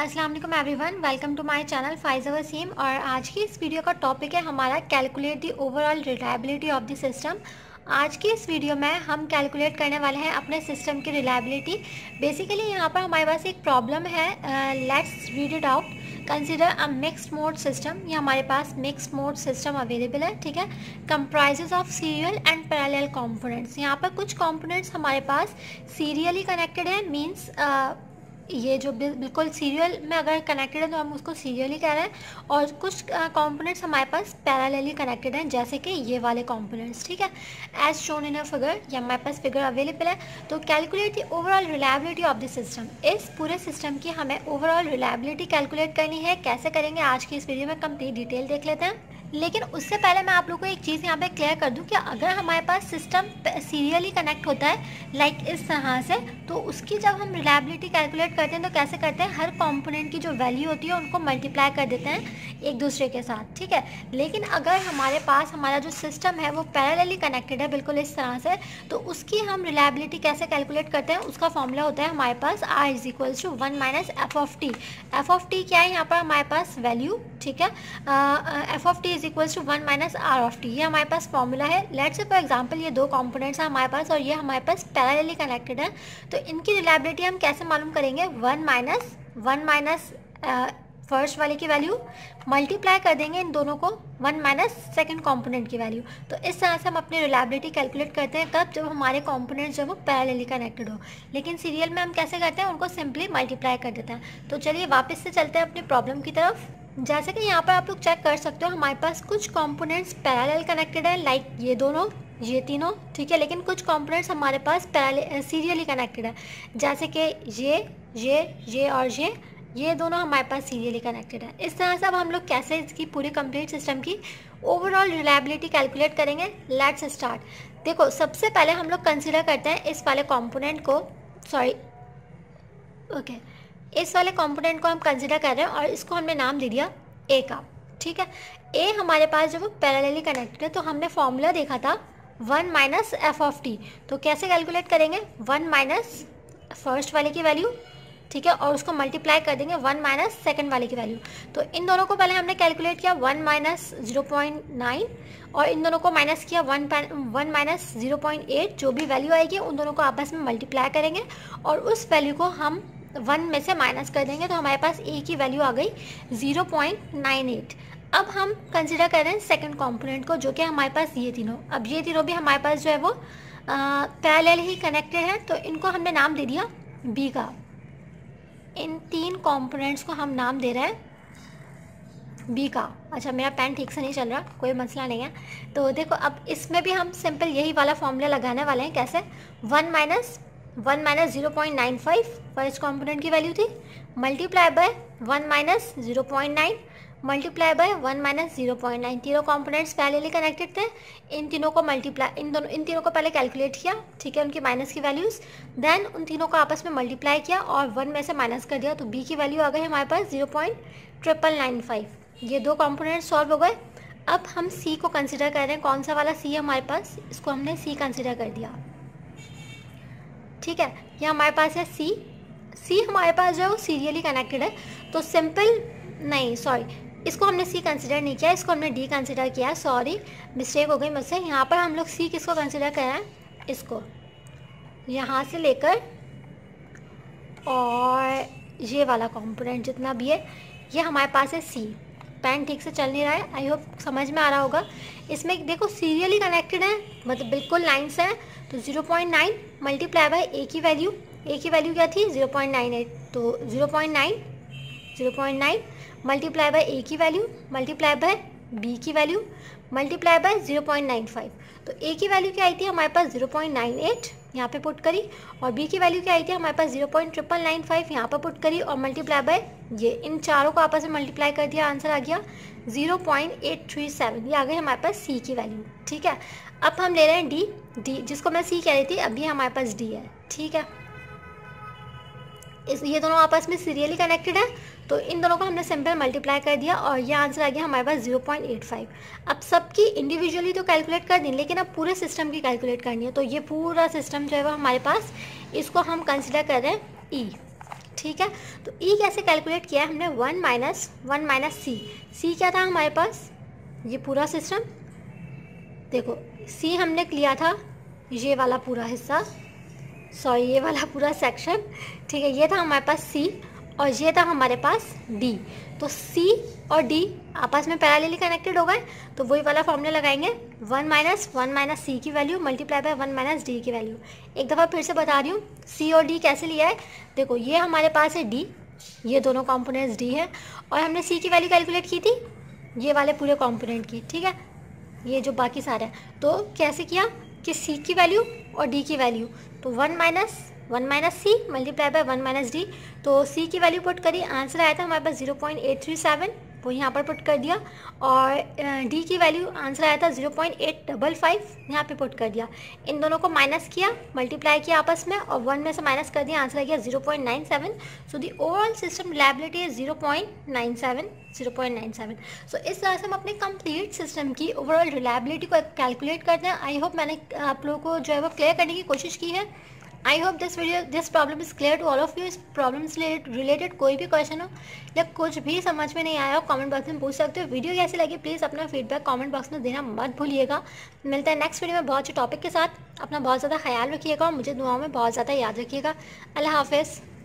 अस्सलाम वालेकुम everyone, welcome to my channel Faiza Waseem. और आज की इस वीडियो का टॉपिक है हमारा calculate the overall reliability of the system. आज की इस वीडियो में हम कैलकुलेट करने वाले हैं अपने सिस्टम की रिलायबिलिटी। बेसिकली यहाँ पर हमारे पास एक प्रॉब्लम है, let's read it out. Consider a mixed mode system, ये हमारे पास मिक्स्ड मोड सिस्टम अवेलेबल है, ठीक है। Comprises of serial and parallel components, यहाँ पर कुछ कॉम्पोनेंट्स हमारे पास सीरियली कनेक्टेड है, मीन्स ये जो बिल्कुल सीरियल में अगर कनेक्टेड है तो हम उसको सीरियली कह रहे हैं, और कुछ कंपोनेंट्स हमारे पास पैरेलली कनेक्टेड हैं, जैसे कि ये वाले कंपोनेंट्स, ठीक है। As shown in a figure, ये हमारे पास फिगर अवेलेबल है। तो calculate the overall reliability of the system, इस पूरे सिस्टम की हमें ओवरऑल रिलायबिलिटी कैलकुलेट करनी है। कैसे करेंगे आज की इस वीडियो में कंप्लीट डिटेल देख लेते हैं, लेकिन उससे पहले मैं आप लोगों को एक चीज़ यहाँ पे क्लियर कर दूँ कि अगर हमारे पास सिस्टम सीरियली कनेक्ट होता है लाइक इस तरह से, तो उसकी जब हम रिलायबिलिटी कैलकुलेट करते हैं तो कैसे करते हैं, हर कंपोनेंट की जो वैल्यू होती है उनको मल्टीप्लाई कर देते हैं एक दूसरे के साथ, ठीक है। लेकिन अगर हमारे पास हमारा जो सिस्टम है वो पैरेलली कनेक्टेड है बिल्कुल इस तरह से, तो उसकी हम रिलायबिलिटी कैसे कैलकुलेट करते हैं, उसका फॉर्मूला होता है हमारे पास R = 1 - f of t। F of T क्या है, यहाँ पर हमारे पास वैल्यू, ठीक है। f of t = 1 - r of t, ये हमारे पास फॉर्मूला है। लेट्स से फॉर एग्जांपल ये दो कंपोनेंट्स हैं हमारे पास और ये हमारे पास पैरेलली कनेक्टेड हैं, तो इनकी रिलायबिलिटी हम कैसे मालूम करेंगे, वन माइनस फर्स्ट वाले की वैल्यू मल्टीप्लाई कर देंगे इन दोनों को, 1 - सेकंड कंपोनेंट की वैल्यू। तो इस तरह से हम अपनी रिलायबिलिटी कैलकुलेट करते हैं, कब, जब हमारे कंपोनेंट्स जो वो पैरेलली कनेक्टेड हो। लेकिन सीरियल में हम कैसे करते हैं, उनको सिंपली मल्टीप्लाई कर देते हैं। तो चलिए वापस से चलते हैं अपनी प्रॉब्लम की तरफ। जैसे कि यहाँ पर आप लोग चेक कर सकते हो, हमारे पास कुछ कंपोनेंट्स पैरेलल कनेक्टेड है लाइक ये दोनों, ये तीनों, ठीक है। लेकिन कुछ कंपोनेंट्स हमारे पास पैरेलल सीरियली कनेक्टेड है, जैसे कि ये और ये दोनों हमारे पास सीरियली कनेक्टेड है। इस तरह से अब हम लोग कैसे इसकी पूरी कंप्लीट सिस्टम की ओवरऑल रिलायबिलिटी कैलकुलेट करेंगे। Let's start. देखो सबसे पहले हम लोग कंसिडर करते हैं इस वाले कॉम्पोनेंट को, इस वाले कंपोनेंट को हम कंसिडर कर रहे हैं और इसको हमने नाम दे दिया ए का, ठीक है। ए हमारे पास जब वो पैरेलली कनेक्टेड है, तो हमने फॉर्मूला देखा था 1 - f of t। तो कैसे कैलकुलेट करेंगे, 1 - फर्स्ट वाले की वैल्यू, ठीक है, और उसको मल्टीप्लाई कर देंगे 1 - सेकंड वाले की वैल्यू। तो इन दोनों को पहले हमने कैलकुलेट किया 1 - 0.9, और इन दोनों को माइनस किया 1 - 0.8, जो भी वैल्यू आएगी उन दोनों को आपस में मल्टीप्लाई करेंगे और उस वैल्यू को हम 1 में से माइनस कर देंगे। तो हमारे पास ए की वैल्यू आ गई 0.98। अब हम कंसिडर कर रहे हैं सेकेंड कंपोनेंट को, जो कि हमारे पास ये तीनों, अब ये तीनों भी हमारे पास जो है वो पैरेलल ही कनेक्टेड है, तो इनको हमने नाम दे दिया बी का। इन तीन कंपोनेंट्स को हम नाम दे रहे हैं बी का। अच्छा, मेरा पेन ठीक से नहीं चल रहा, कोई मसला नहीं है। तो देखो अब इसमें भी हम सिंपल यही वाला फॉर्मूला लगाने वाले हैं। कैसे, 1 - 0.95 फर्स्ट कंपोनेंट की वैल्यू थी, मल्टीप्लाई बाय 1 - 0.9 मल्टीप्लाई बाय 1 - 0.9। तीनों कंपोनेंट्स पैरेलली कनेक्टेड थे, इन तीनों को मल्टीप्लाई, इन तीनों को पहले कैलकुलेट किया, ठीक है, उनकी माइनस की वैल्यूज़, देन उन तीनों को आपस में मल्टीप्लाई किया और 1 में से माइनस कर दिया। तो बी की वैल्यू आ गई हमारे पास 0.9995। ये दो कॉम्पोनेंट सॉल्व हो गए। अब हम सी को कंसिडर कर रहे हैं, कौन सा वाला सी है हमारे पास, इसको हमने सी कंसिडर कर दिया, ठीक है। ये हमारे पास है सी हमारे पास जो है वो सीरियली कनेक्टेड है, तो सिंपल इसको हमने सी कंसिडर नहीं किया, इसको हमने डी कंसिडर किया। सॉरी, मिस्टेक हो गई मुझसे। यहाँ पर हम लोग सी किसको कंसिडर कर रहे हैं, इसको यहाँ से लेकर और ये वाला कंपोनेंट जितना भी है, ये हमारे पास है सी। पेन ठीक से चल नहीं रहा है, आई होप समझ में आ रहा होगा। इसमें देखो सीरियली कनेक्टेड है, मतलब बिल्कुल लाइन्स हैं, तो 0.9 मल्टीप्लाई बाय ए की वैल्यू, क्या थी 0.98, तो 0.9 मल्टीप्लाई बाय ए की वैल्यू मल्टीप्लाई बाय बी की वैल्यू मल्टीप्लाई बाय 0.95। तो ए की वैल्यू क्या आई थी हमारे पास 0.98, यहाँ पे पुट करी, और बी की वैल्यू क्या आई थी हमारे पास 0.9995, यहाँ पर पुट करी, और मल्टीप्लाई बाय ये, इन चारों को आपस में मल्टीप्लाई कर दिया, आंसर आ गया 0.837। ये आ गई हमारे पास सी की वैल्यू, ठीक है। अब हम ले रहे हैं डी, जिसको मैं सी कह रही थी, अभी हमारे पास डी है, ठीक है। ये दोनों आपस में सीरियली कनेक्टेड है, तो इन दोनों को हमने सिंपल मल्टीप्लाई कर दिया और ये आंसर आ गया हमारे पास 0.85। अब सबकी इंडिविजुअली तो कैलकुलेट कर दी, लेकिन अब पूरे सिस्टम की कैलकुलेट करनी है। तो ये पूरा सिस्टम जो है वो हमारे पास, इसको हम कंसिडर कर रहे हैं ई, ठीक है। तो ई कैसे कैलकुलेट किया है हमने, वन माइनस सी क्या था हमारे पास, ये पूरा सिस्टम देखो, सी हमने लिया था ये वाला पूरा हिस्सा, सॉरी ये वाला पूरा सेक्शन, ठीक है, ये था हमारे पास सी और ये था हमारे पास डी। तो सी और डी आपस में पैरेलली कनेक्टेड हो गए, तो वही वाला फॉर्मूला लगाएंगे, वन माइनस सी की value multiply by 1 minus D की वैल्यू। एक दफ़ा फिर से बता रही हूँ, सी और डी कैसे लिया है, देखो ये हमारे पास है डी, ये दोनों कॉम्पोनेंट्स डी है, और हमने सी की वैल्यू कैलकुलेट की थी ये वाले पूरे कॉम्पोनेंट की, ठीक है, ये जो बाकी सारे हैं। तो कैसे किया कि सी की वैल्यू और डी की वैल्यू, तो one minus C multiply by 1 minus D, तो सी की वैल्यू पुट करी, आंसर आया था हमारे पास 0.837, वो यहाँ पर पुट कर दिया, और डी की वैल्यू आंसर आया था 0.855, यहाँ पे पुट कर दिया। इन दोनों को माइनस किया, मल्टीप्लाई किया आपस में, और 1 में से माइनस कर दिया, आंसर आ गया 0.97। So the overall system reliability is 0.97। So इस तरह से हम अपने कंप्लीट सिस्टम की ओवरऑल रिलायबिलिटी को कैलकुलेट करते हैं। आई होप मैंने आप लोगों को जो है वो क्लियर करने की कोशिश की है। I hope this problem is clear to all of you. इस प्रॉब्लम से रिलेटेड कोई भी क्वेश्चन हो या कुछ भी समझ में नहीं आया हो, कमेंट बॉक्स में पूछ सकते हो। वीडियो कैसी लगी प्लीज़ अपना फीडबैक कमेंट बॉक्स में देना मत भूलिएगा। मिलता है नेक्स्ट वीडियो में बहुत अच्छे टॉपिक के साथ। अपना बहुत ज़्यादा ख्याल रखिएगा और मुझे दुआओं में बहुत ज़्यादा याद रखिएगा। अल्लाह हाफिज़।